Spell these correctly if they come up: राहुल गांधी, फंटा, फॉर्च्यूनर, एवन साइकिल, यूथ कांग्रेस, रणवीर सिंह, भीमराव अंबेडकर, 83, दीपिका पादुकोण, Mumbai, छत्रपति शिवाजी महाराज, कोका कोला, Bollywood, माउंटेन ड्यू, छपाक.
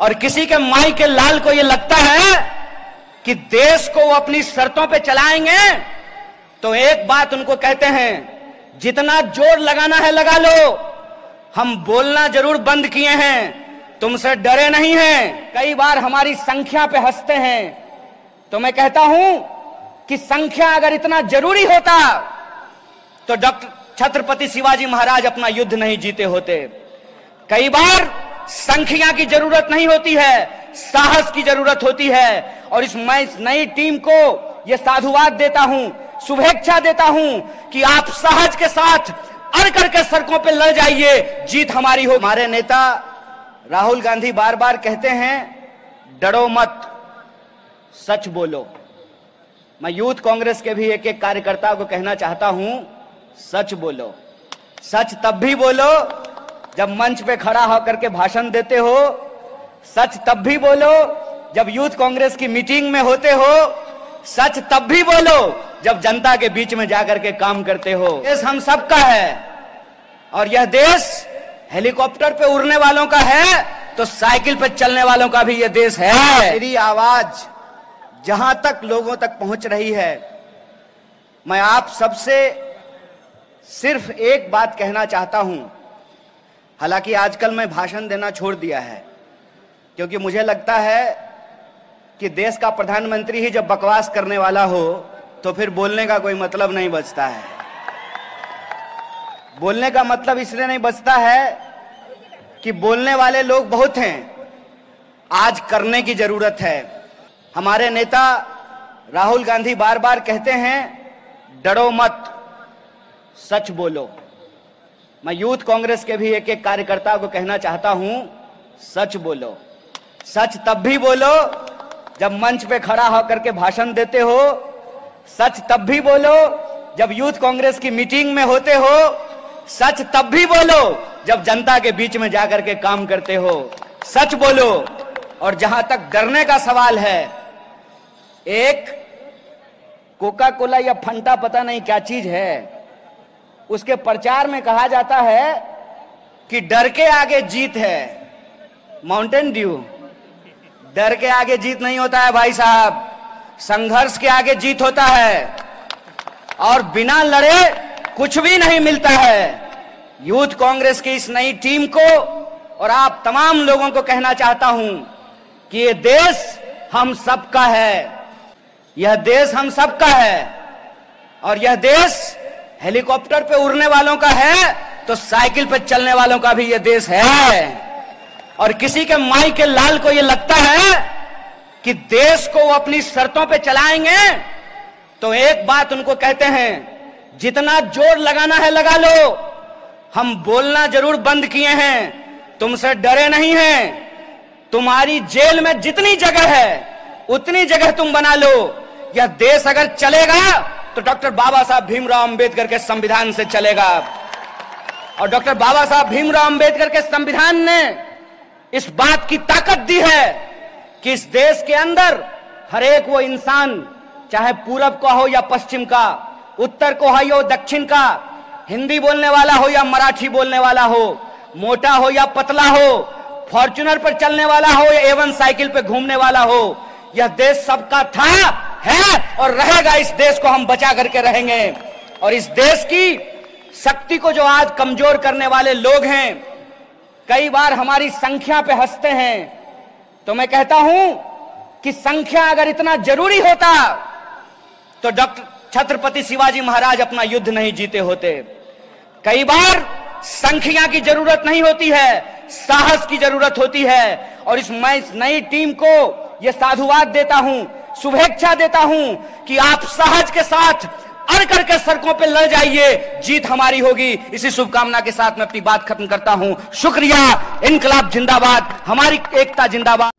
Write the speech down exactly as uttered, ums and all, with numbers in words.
और किसी के माई के लाल को यह लगता है कि देश को वो अपनी शर्तों पे चलाएंगे, तो एक बात उनको कहते हैं, जितना जोर लगाना है लगा लो, हम बोलना जरूर बंद किए हैं, तुमसे डरे नहीं हैं। कई बार हमारी संख्या पे हंसते हैं, तो मैं कहता हूं कि संख्या अगर इतना जरूरी होता तो डॉक्टर छत्रपति शिवाजी महाराज अपना युद्ध नहीं जीते होते। कई बार संख्या की जरूरत नहीं होती है, साहस की जरूरत होती है। और इस मैं इस नई टीम को यह साधुवाद देता हूं, शुभेच्छा देता हूं कि आप साहस के साथ अड़ करके सड़कों पर लड़ जाइए, जीत हमारी हो। हमारे नेता राहुल गांधी बार बार कहते हैं, डरो मत, सच बोलो। मैं यूथ कांग्रेस के भी एक एक कार्यकर्ता को कहना चाहता हूं, सच बोलो। सच तब भी बोलो जब मंच पे खड़ा होकर के भाषण देते हो, सच तब भी बोलो जब यूथ कांग्रेस की मीटिंग में होते हो, सच तब भी बोलो जब जनता के बीच में जाकर के काम करते हो। देश हम सबका है और यह देश हेलीकॉप्टर पे उड़ने वालों का है तो साइकिल पे चलने वालों का भी यह देश है। मेरी आवाज जहां तक लोगों तक पहुंच रही है, मैं आप सबसे सिर्फ एक बात कहना चाहता हूं। हालांकि आजकल मैं भाषण देना छोड़ दिया है, क्योंकि मुझे लगता है कि देश का प्रधानमंत्री ही जब बकवास करने वाला हो तो फिर बोलने का कोई मतलब नहीं बचता है। बोलने का मतलब इसलिए नहीं बचता है कि बोलने वाले लोग बहुत हैं, आज करने की जरूरत है। हमारे नेता राहुल गांधी बार बार कहते हैं, डरो मत, सच बोलो। मैं यूथ कांग्रेस के भी एक एक कार्यकर्ता को कहना चाहता हूं, सच बोलो। सच तब भी बोलो जब मंच पे खड़ा होकर के भाषण देते हो, सच तब भी बोलो जब यूथ कांग्रेस की मीटिंग में होते हो, सच तब भी बोलो जब जनता के बीच में जाकर के काम करते हो, सच बोलो। और जहां तक डरने का सवाल है, एक कोका कोला या फंटा पता नहीं क्या चीज है, उसके प्रचार में कहा जाता है कि डर के आगे जीत है। माउंटेन ड्यू डर के आगे जीत नहीं होता है भाई साहब, संघर्ष के आगे जीत होता है। और बिना लड़े कुछ भी नहीं मिलता है। यूथ कांग्रेस की इस नई टीम को और आप तमाम लोगों को कहना चाहता हूं कि यह देश हम सबका है, यह देश हम सबका है। और यह देश हेलीकॉप्टर पे उड़ने वालों का है तो साइकिल पे चलने वालों का भी यह देश है। और किसी के माई के लाल को यह लगता है कि देश को वो अपनी शर्तों पे चलाएंगे, तो एक बात उनको कहते हैं, जितना जोर लगाना है लगा लो, हम बोलना जरूर बंद किए हैं, तुमसे डरे नहीं हैं। तुम्हारी जेल में जितनी जगह है उतनी जगह तुम बना लो। यह देश अगर चलेगा तो डॉक्टर बाबा साहब भीमराव अंबेडकर के संविधान से चलेगा। और डॉक्टर बाबा साहब भीमराव अंबेडकर के संविधान ने इस बात की ताकत दी है कि इस देश के अंदर हर एक वो इंसान, चाहे पूरब का हो या पश्चिम का, उत्तर को हो या दक्षिण का, हिंदी बोलने वाला हो या मराठी बोलने वाला हो, मोटा हो या पतला हो, फॉर्च्यूनर पर चलने वाला हो या एवन साइकिल पर घूमने वाला हो, यह देश सबका था, है और रहेगा। इस देश को हम बचा करके रहेंगे। और इस देश की शक्ति को जो आज कमजोर करने वाले लोग हैं, कई बार हमारी संख्या पे हंसते हैं, तो मैं कहता हूं कि संख्या अगर इतना जरूरी होता तो डॉक्टर छत्रपति शिवाजी महाराज अपना युद्ध नहीं जीते होते। कई बार संख्या की जरूरत नहीं होती है, साहस की जरूरत होती है। और इस मैं इस नई टीम को यह साधुवाद देता हूं, शुभेच्छा देता हूं कि आप साहस के साथ अड़ करके सड़कों पे लड़ जाइए, जीत हमारी होगी। इसी शुभकामना के साथ मैं अपनी बात खत्म करता हूं। शुक्रिया। इनकलाब जिंदाबाद, हमारी एकता जिंदाबाद।